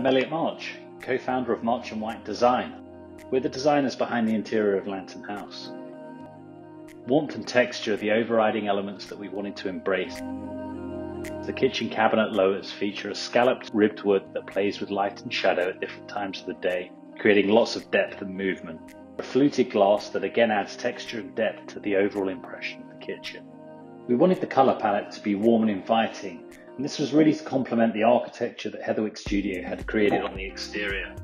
I'm Elliot March, co-founder of March and White Design. We're the designers behind the interior of Lantern House. Warmth and texture are the overriding elements that we wanted to embrace. The kitchen cabinet lowers feature a scalloped ribbed wood that plays with light and shadow at different times of the day, creating lots of depth and movement. A fluted glass that again adds texture and depth to the overall impression of the kitchen. We wanted the colour palette to be warm and inviting, and this was really to complement the architecture that Heatherwick Studio had created on the exterior.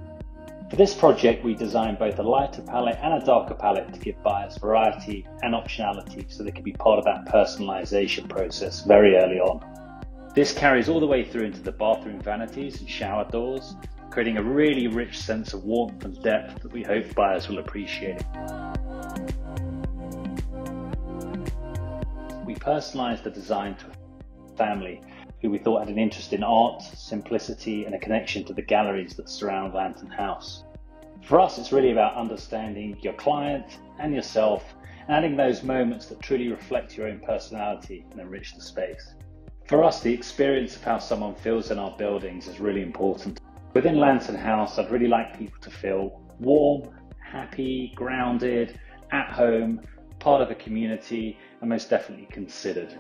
For this project, we designed both a lighter palette and a darker palette to give buyers variety and optionality so they could be part of that personalisation process very early on. This carries all the way through into the bathroom vanities and shower doors, creating a really rich sense of warmth and depth that we hope buyers will appreciate. We personalised the design to a family who we thought had an interest in art, simplicity, and a connection to the galleries that surround Lantern House. For us, it's really about understanding your client and yourself, and adding those moments that truly reflect your own personality and enrich the space. For us, the experience of how someone feels in our buildings is really important. Within Lantern House, I'd really like people to feel warm, happy, grounded, at home, part of a community, and most definitely considered.